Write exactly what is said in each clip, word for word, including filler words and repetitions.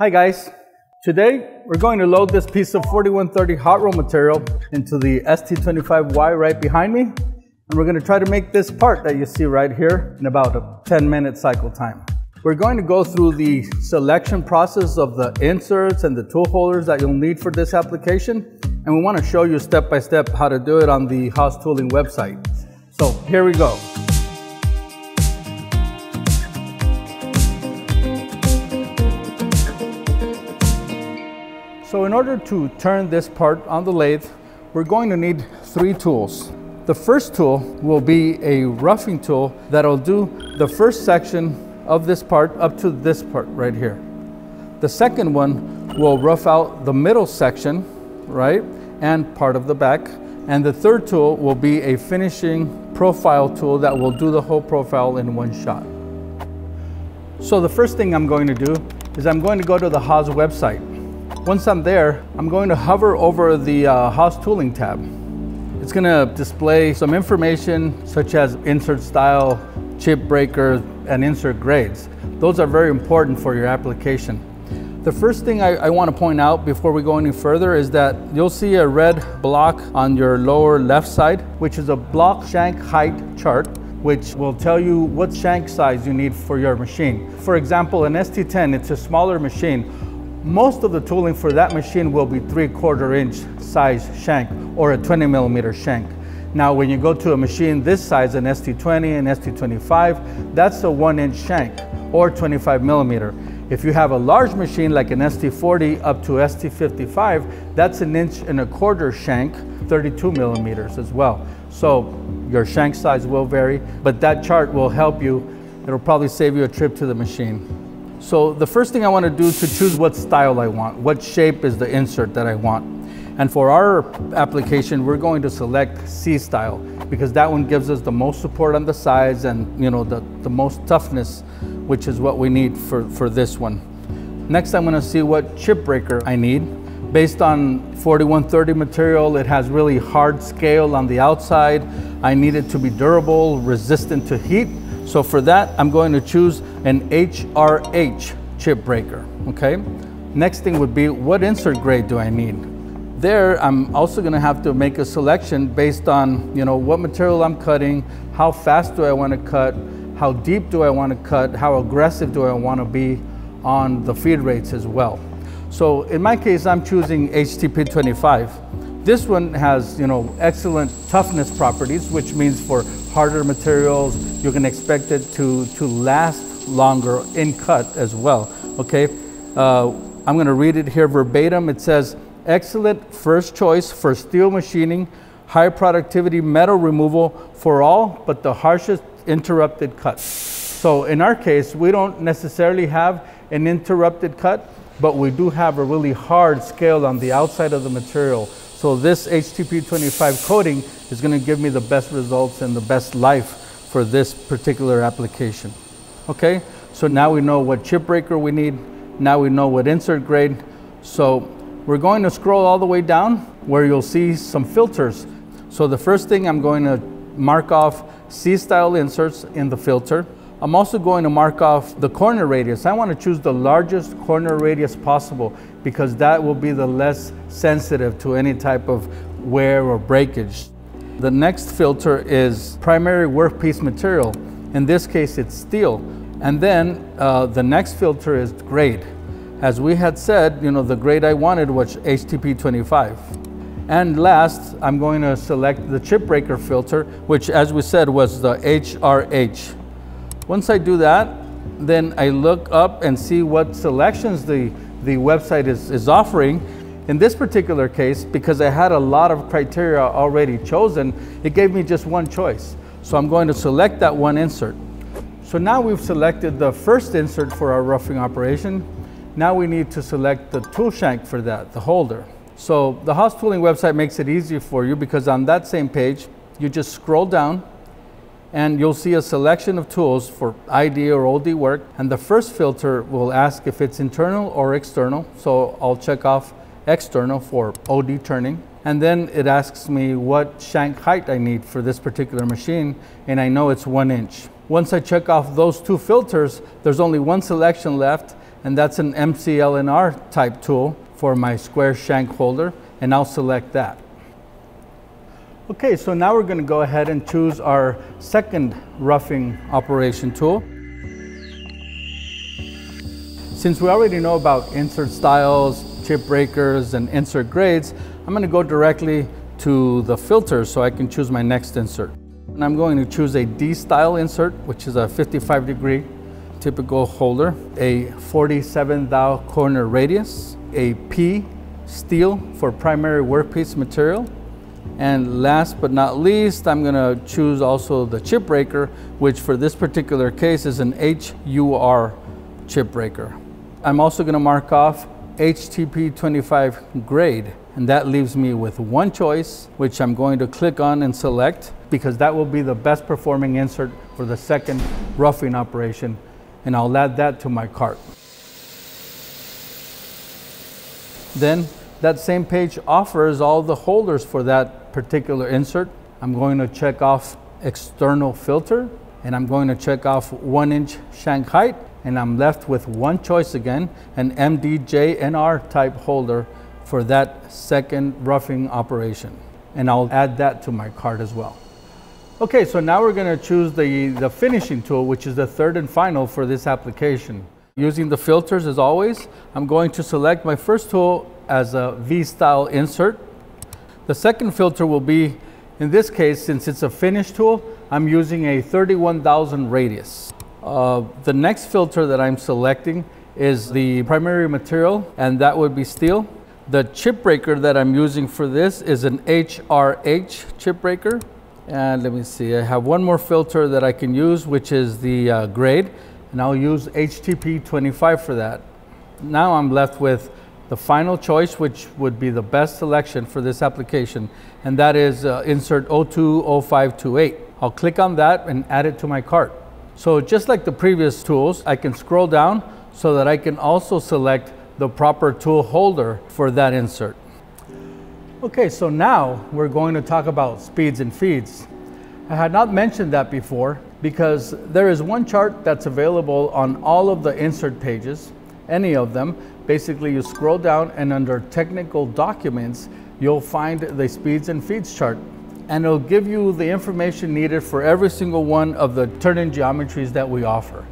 Hi guys, today we're going to load this piece of forty-one thirty hot roll material into the S T twenty-five Y right behind me, and we're going to try to make this part that you see right here in about a ten minute cycle time. We're going to go through the selection process of the inserts and the tool holders that you'll need for this application, and we want to show you step by step how to do it on the Haas Tooling website. So here we go. So in order to turn this part on the lathe, we're going to need three tools. The first tool will be a roughing tool that'll do the first section of this part up to this part right here. The second one will rough out the middle section, right, and part of the back. And the third tool will be a finishing profile tool that will do the whole profile in one shot. So the first thing I'm going to do is I'm going to go to the Haas website. Once I'm there, I'm going to hover over the uh, Haas Tooling tab. It's going to display some information such as insert style, chip breaker, and insert grades. Those are very important for your application. The first thing I, I want to point out before we go any further is that you'll see a red block on your lower left side, which is a block shank height chart, which will tell you what shank size you need for your machine. For example, an S T ten, it's a smaller machine. Most of the tooling for that machine will be three quarter inch size shank or a twenty millimeter shank. Now, when you go to a machine this size, an S T twenty, an S T twenty-five, that's a one inch shank or twenty-five millimeter. If you have a large machine like an S T forty up to S T fifty-five, that's an inch and a quarter shank, thirty-two millimeters as well. So your shank size will vary, but that chart will help you. It'll probably save you a trip to the machine. So the first thing I want to do is to choose what style I want, what shape is the insert that I want. And for our application, we're going to select C style because that one gives us the most support on the sides and, you know, the, the most toughness, which is what we need for, for this one. Next, I'm going to see what chip breaker I need. Based on forty-one thirty material, it has really hard scale on the outside. I need it to be durable, resistant to heat. So for that, I'm going to choose an H R H chip breaker, okay? Next thing would be, what insert grade do I need? There, I'm also gonna have to make a selection based on, you know, what material I'm cutting, how fast do I wanna cut, how deep do I wanna cut, how aggressive do I wanna be on the feed rates as well. So in my case, I'm choosing H T P twenty-five. This one has, you know, excellent toughness properties, which means for harder materials, you can expect it to, to last longer in cut as well, okay? Uh, I'm gonna read it here verbatim. It says, excellent first choice for steel machining, high productivity metal removal for all but the harshest interrupted cuts. So in our case, we don't necessarily have an interrupted cut, but we do have a really hard scale on the outside of the material. So this H T P twenty-five coating is gonna give me the best results and the best life for this particular application. Okay, so now we know what chip breaker we need. Now we know what insert grade. So we're going to scroll all the way down where you'll see some filters. So the first thing, I'm going to mark off C-style inserts in the filter. I'm also going to mark off the corner radius. I want to choose the largest corner radius possible because that will be the less sensitive to any type of wear or breakage. The next filter is primary workpiece material. In this case, it's steel. And then uh, the next filter is grade. As we had said, you know, the grade I wanted was H T P twenty-five. And last, I'm going to select the chip breaker filter, which as we said was the H R H. Once I do that, then I look up and see what selections the, the website is, is offering. In this particular case, because I had a lot of criteria already chosen, it gave me just one choice. So I'm going to select that one insert. So now we've selected the first insert for our roughing operation. Now we need to select the tool shank for that, the holder. So the Haas Tooling website makes it easy for you because on that same page, you just scroll down and you'll see a selection of tools for I D or O D work. And the first filter will ask if it's internal or external. So I'll check off external for O D turning. And then it asks me what shank height I need for this particular machine, and I know it's one inch. Once I check off those two filters, there's only one selection left, and that's an M C L N R type tool for my square shank holder, and I'll select that. Okay, so now we're going to go ahead and choose our second roughing operation tool. Since we already know about insert styles, chip breakers, and insert grades, I'm going to go directly to the filter so I can choose my next insert. And I'm going to choose a D style insert, which is a fifty-five degree typical holder, a forty-seven thou corner radius, a P steel for primary workpiece material, and last but not least, I'm going to choose also the chip breaker, which for this particular case is an H U R chip breaker. I'm also going to mark off H T P twenty-five grade, and that leaves me with one choice, which I'm going to click on and select, because that will be the best performing insert for the second roughing operation, and I'll add that to my cart. Then that same page offers all the holders for that particular insert. I'm going to check off external filter, and I'm going to check off one inch shank height, and I'm left with one choice again, an M D J N R type holder for that second roughing operation. And I'll add that to my cart as well. Okay, so now we're gonna choose the, the finishing tool, which is the third and final for this application. Using the filters as always, I'm going to select my first tool as a V-style insert. The second filter will be, in this case, since it's a finish tool, I'm using a thirty-one thousand radius. Uh, the next filter that I'm selecting is the primary material, and that would be steel. The chip breaker that I'm using for this is an H R H chip breaker. And let me see, I have one more filter that I can use, which is the uh, grade, and I'll use H T P twenty-five for that. Now I'm left with the final choice, which would be the best selection for this application, and that is uh, insert O two oh five two eight. I'll click on that and add it to my cart. So just like the previous tools, I can scroll down so that I can also select the proper tool holder for that insert. Okay, so now we're going to talk about speeds and feeds. I had not mentioned that before because there is one chart that's available on all of the insert pages, any of them. Basically, you scroll down and under technical documents, you'll find the speeds and feeds chart. And it'll give you the information needed for every single one of the turn-in geometries that we offer.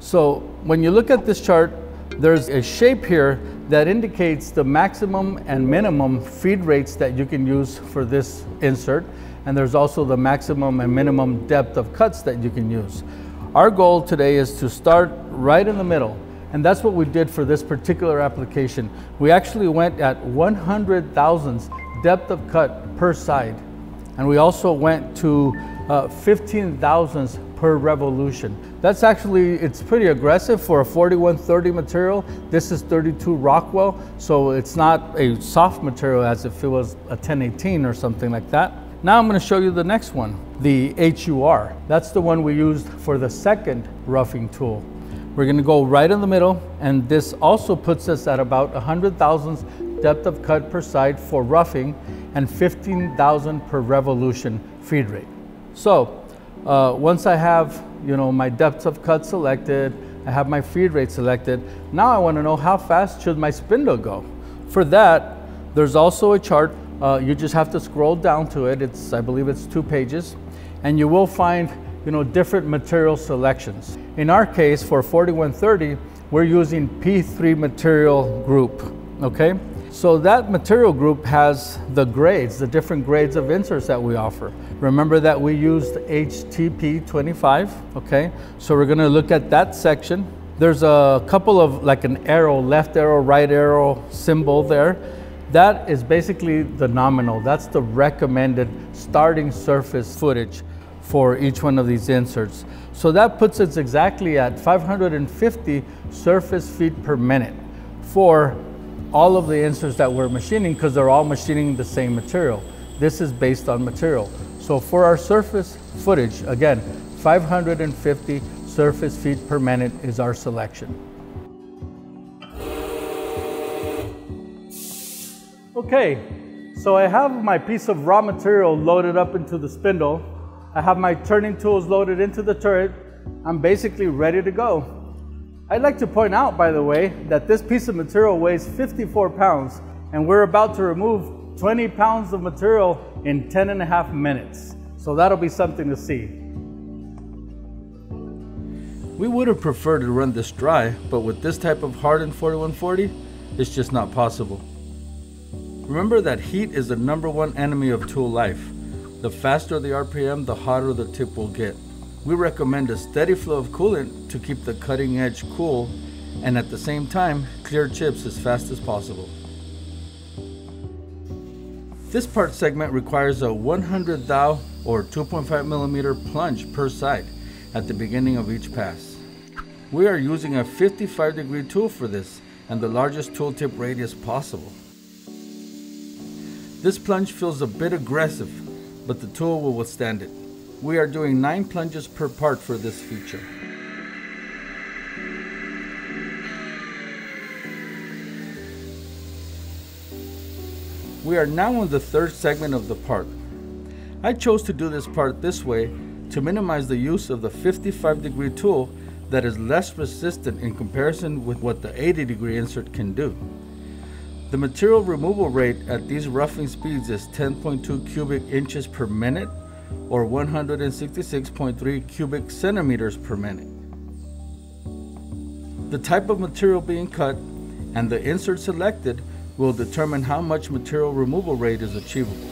So when you look at this chart, there's a shape here that indicates the maximum and minimum feed rates that you can use for this insert. And there's also the maximum and minimum depth of cuts that you can use. Our goal today is to start right in the middle. And that's what we did for this particular application. We actually went at one hundred thousandths depth of cut per side. And we also went to uh, fifteen thousandths per revolution. That's actually, it's pretty aggressive for a forty-one thirty material. This is thirty-two Rockwell, so it's not a soft material as if it was a ten eighteen or something like that. Now I'm gonna show you the next one, the H U R. That's the one we used for the second roughing tool. We're gonna go right in the middle, and this also puts us at about one hundred thousandths depth of cut per side for roughing and fifteen thousand per revolution feed rate. So, Uh, once I have, you know, my depth of cut selected, I have my feed rate selected, now I want to know how fast should my spindle go. For that, there's also a chart. Uh, you just have to scroll down to it. It's, I believe it's two pages, and you will find, you know, different material selections. In our case, for forty-one thirty, we're using P three material group, okay? So that material group has the grades, the different grades of inserts that we offer. Remember that we used H T P twenty-five, okay? So we're gonna look at that section. There's a couple of, like an arrow, left arrow, right arrow symbol there. That is basically the nominal. That's the recommended starting surface footage for each one of these inserts. So that puts us exactly at five hundred fifty surface feet per minute for all of the inserts that we're machining, because they're all machining the same material. This is based on material. So for our surface footage, again, five hundred fifty surface feet per minute is our selection. Okay, so I have my piece of raw material loaded up into the spindle. I have my turning tools loaded into the turret. I'm basically ready to go. I'd like to point out, by the way, that this piece of material weighs fifty-four pounds, and we're about to remove twenty pounds of material in ten and a half minutes. So that'll be something to see. We would have preferred to run this dry, but with this type of hardened forty-one forty, it's just not possible. Remember that heat is the number one enemy of tool life. The faster the R P M, the hotter the tip will get. We recommend a steady flow of coolant to keep the cutting edge cool and at the same time clear chips as fast as possible. This part segment requires a one hundred thou or two point five millimeter plunge per side at the beginning of each pass. We are using a fifty-five degree tool for this and the largest tool tip radius possible. This plunge feels a bit aggressive, but the tool will withstand it. We are doing nine plunges per part for this feature. We are now on the third segment of the part. I chose to do this part this way to minimize the use of the fifty-five degree tool that is less resistant in comparison with what the eighty degree insert can do. The material removal rate at these roughing speeds is ten point two cubic inches per minute, or one hundred sixty-six point three cubic centimeters per minute. The type of material being cut and the insert selected will determine how much material removal rate is achievable.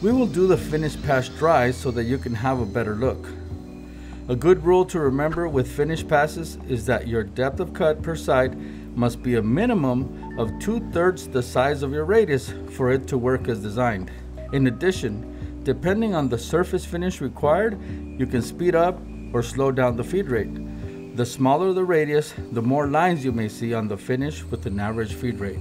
We will do the finished pass dry so that you can have a better look. A good rule to remember with finished passes is that your depth of cut per side must be a minimum of two-thirds the size of your radius for it to work as designed. In addition, depending on the surface finish required, you can speed up or slow down the feed rate. The smaller the radius, the more lines you may see on the finish with an average feed rate.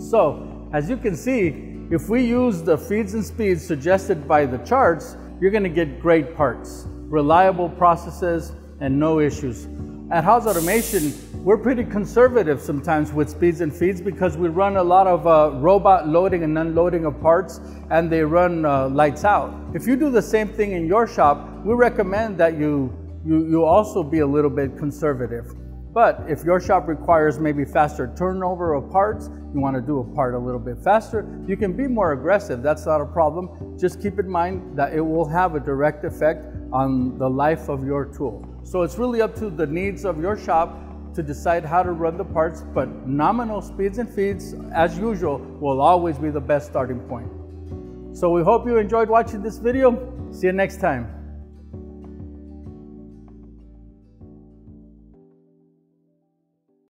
So, as you can see, if we use the feeds and speeds suggested by the charts, you're gonna get great parts, reliable processes, and no issues. At Haas Automation, we're pretty conservative sometimes with speeds and feeds because we run a lot of uh, robot loading and unloading of parts, and they run uh, lights out. If you do the same thing in your shop, we recommend that you, you, you also be a little bit conservative. But if your shop requires maybe faster turnover of parts, you want to do a part a little bit faster, you can be more aggressive. That's not a problem. Just keep in mind that it will have a direct effect on the life of your tool. So it's really up to the needs of your shop to decide how to run the parts, but nominal speeds and feeds, as usual, will always be the best starting point. So we hope you enjoyed watching this video. See you next time.